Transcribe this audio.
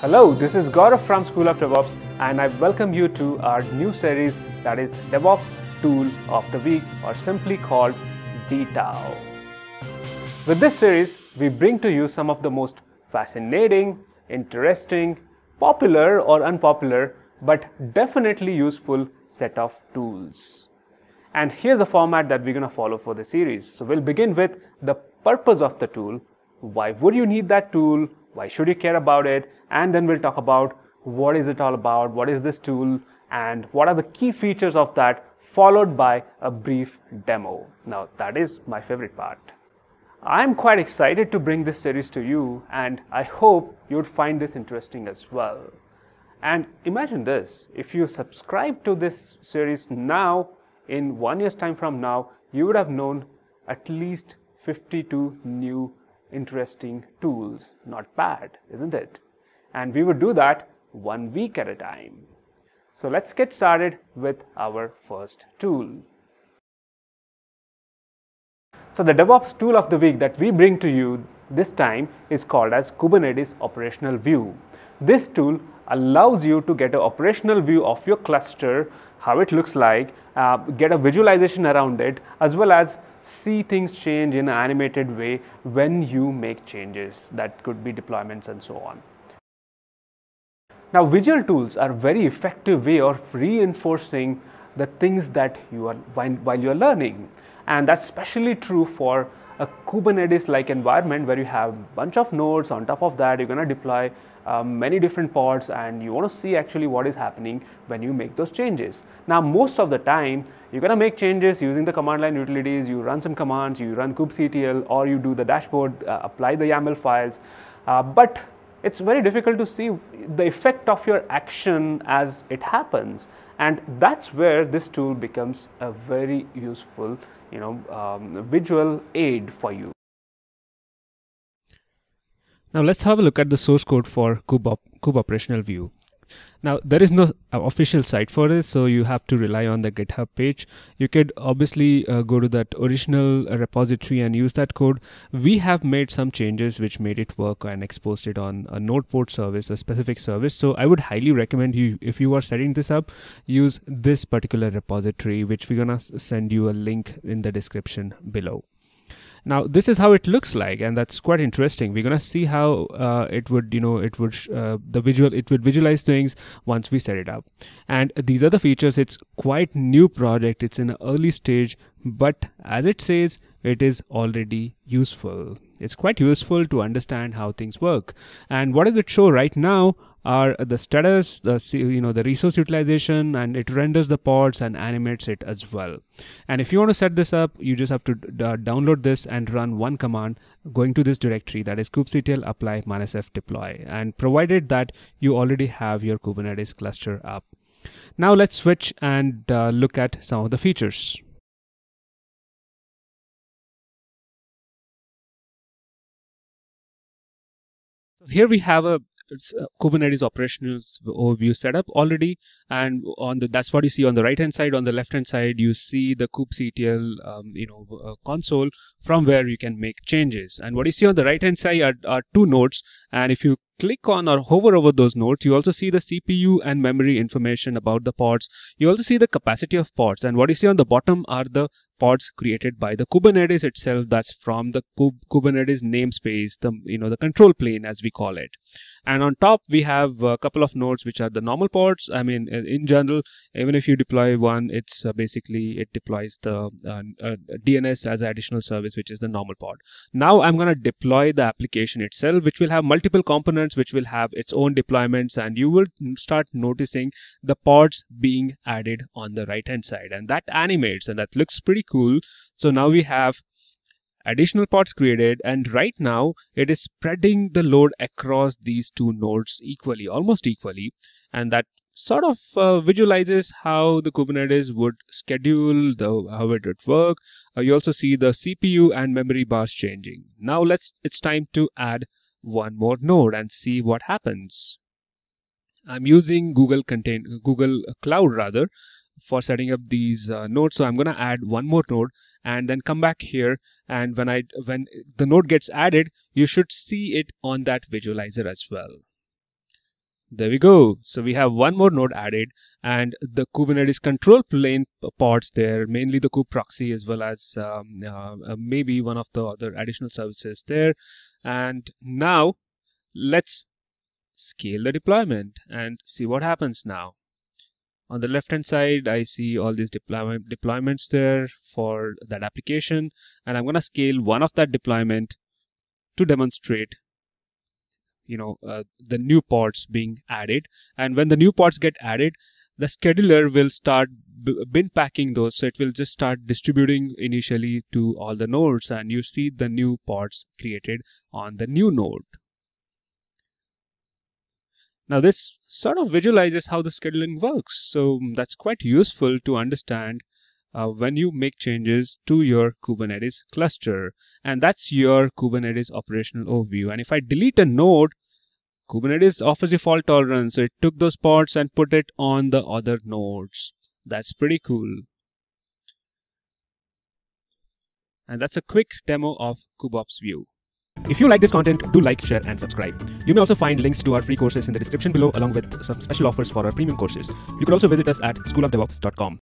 Hello, this is Gaurav from School of DevOps, and I welcome you to our new series, that is DevOps Tool of the Week, or simply called DTOW. With this series, we bring to you some of the most fascinating, interesting, popular or unpopular, but definitely useful set of tools. And here's the format that we're going to follow for the series. So we'll begin with the purpose of the tool. Why would you need that tool? Why should you care about it? And then we'll talk about what is it all about, what is this tool, and what are the key features of that, followed by a brief demo. Now, that is my favorite part. I'm quite excited to bring this series to you, and I hope you'd find this interesting as well. And imagine this, if you subscribe to this series now, in 1 year's time from now, you would have known at least 52 new interesting tools. Not bad, isn't it? And we would do that 1 week at a time. So let's get started with our first tool. So the DevOps tool of the week that we bring to you this time is called as Kubernetes Operational View. This tool allows you to get an operational view of your cluster, how it looks like, get a visualization around it, as well as see things change in an animated way when you make changes. That could be deployments and so on. Now, visual tools are a very effective way of reinforcing the things that you are while you are learning, and that's especially true for a Kubernetes-like environment where you have a bunch of nodes. On top of that, you're going to deploy many different pods, and you want to see actually what is happening when you make those changes. Now, most of the time, you're going to make changes using the command line utilities. You run some commands, you run kubectl, or you do the dashboard, apply the YAML files. But it's very difficult to see the effect of your action as it happens. And that's where this tool becomes a very useful visual aid for you. Now let's have a look at the source code for Kube Operational View. Now there is no official site for this, so you have to rely on the GitHub page. You could obviously go to that original repository and use that code. We have made some changes which made it work and exposed it on a NodePort service, a specific service. So I would highly recommend you, if you are setting this up, use this particular repository, which we're gonna send you a link in the description below. Now this is how it looks like, and that's quite interesting. We're gonna see how it would visualize things once we set it up. And these are the features. It's quite new project. It's in an early stage, but as it says, it is already useful. It's quite useful to understand how things work. And what does it show right now are the status, the resource utilization, and it renders the pods and animates it as well. And if you want to set this up, you just have to download this and run one command going to this directory, that is kubectl apply -f deploy, and provided that you already have your Kubernetes cluster up. Now let's switch and look at some of the features. Here we have a Kubernetes operational overview setup already, and that's what you see on the right hand side. On the left hand side, you see the kubectl console from where you can make changes. And what you see on the right hand side are two nodes, and if you click on or hover over those nodes, you also see the CPU and memory information about the pods. You also see the capacity of pods, and what you see on the bottom are the pods created by the Kubernetes itself. That's from the Kubernetes namespace, the control plane as we call it. And on top we have a couple of nodes which are the normal pods. I mean, in general, even if you deploy one, it's basically it deploys the DNS as an additional service, which is the normal pod. Now I'm going to deploy the application itself, which will have multiple components, which will have its own deployments, and you will start noticing the pods being added on the right hand side, and that animates and that looks pretty cool. So now we have additional pods created, and right now it is spreading the load across these two nodes equally, almost equally, and that sort of visualizes how the Kubernetes would schedule, how it would work. You also see the CPU and memory bars changing. Now it's time to add one more node and see what happens. I'm using Google Cloud rather for setting up these nodes. So I'm going to add one more node and then come back here. And when the node gets added, you should see it on that visualizer as well. There we go. So we have one more node added and the Kubernetes control plane pods there, mainly the kube proxy as well as maybe one of the other additional services there. And now let's scale the deployment and see what happens now. On the left hand side, I see all these deployments there for that application. And I'm going to scale one of that deployment to demonstrate the new pods being added. And when the new pods get added, the scheduler will start bin packing those. So it will just start distributing initially to all the nodes, and you see the new pods created on the new node. Now this sort of visualizes how the scheduling works. So that's quite useful to understand when you make changes to your Kubernetes cluster. And that's your Kubernetes operational overview. And if I delete a node, Kubernetes offers you fault tolerance. So it took those pods and put it on the other nodes. That's pretty cool. And that's a quick demo of KubeOps View. If you like this content, do like, share and subscribe. You may also find links to our free courses in the description below, along with some special offers for our premium courses. You could also visit us at schoolofdevops.com.